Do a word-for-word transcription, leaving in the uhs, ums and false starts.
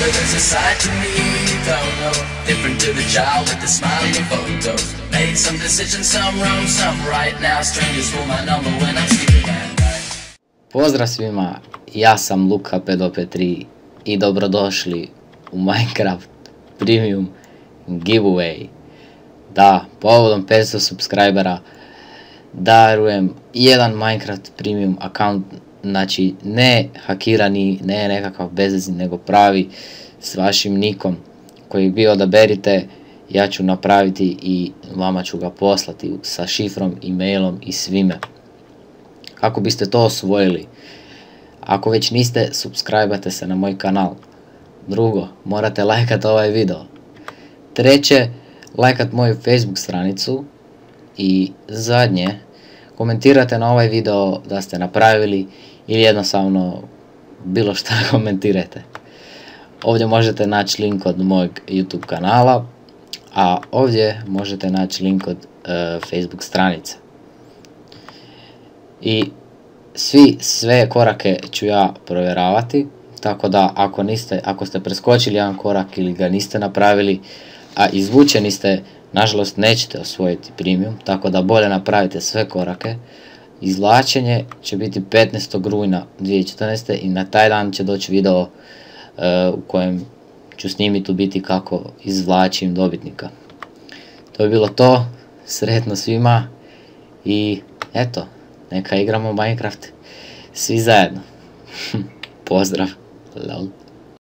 mother, there's a side to me you don't know. Different to the child with the smiling photos. Made some decisions, some wrong, some right. Now strangers rule my number when I'm sleeping at night. Pozdrav svima, ja sam LukaPedop3 i dobrodošli u Minecraft Premium giveaway. Da, povodom petsto subscribera darujem jedan Minecraft Premium account. Znači, ne hakirani, ne nekakav bezvezni, nego pravi s vašim nikom koji vi odaberite. Ja ću napraviti i vama ću ga poslati sa šifrom, e-mailom i svime. Kako biste to osvojili? Ako već niste, subscribe-ate se na moj kanal. Drugo, morate lajkati ovaj video. Treće, lajkat moju Facebook stranicu. I zadnje, komentirate na ovaj video da ste napravili ili jednostavno bilo šta komentirajte. Ovdje možete naći link od mojeg YouTube kanala, a ovdje možete naći link od e, Facebook stranice. I svi sve korake ću ja provjeravati, tako da ako niste, ako ste preskočili jedan korak ili ga niste napravili, a izvučeni ste, nažalost nećete osvojiti premium, tako da bolje napravite sve korake. Izvlačenje će biti petnaestog rujna dvije tisuće četrnaeste. i na taj dan će doći video uh, u kojem ću snimiti u biti kako izvlačim dobitnika. To je bilo to, sretno svima i eto, neka igramo Minecraft svi zajedno. Pozdrav, lol.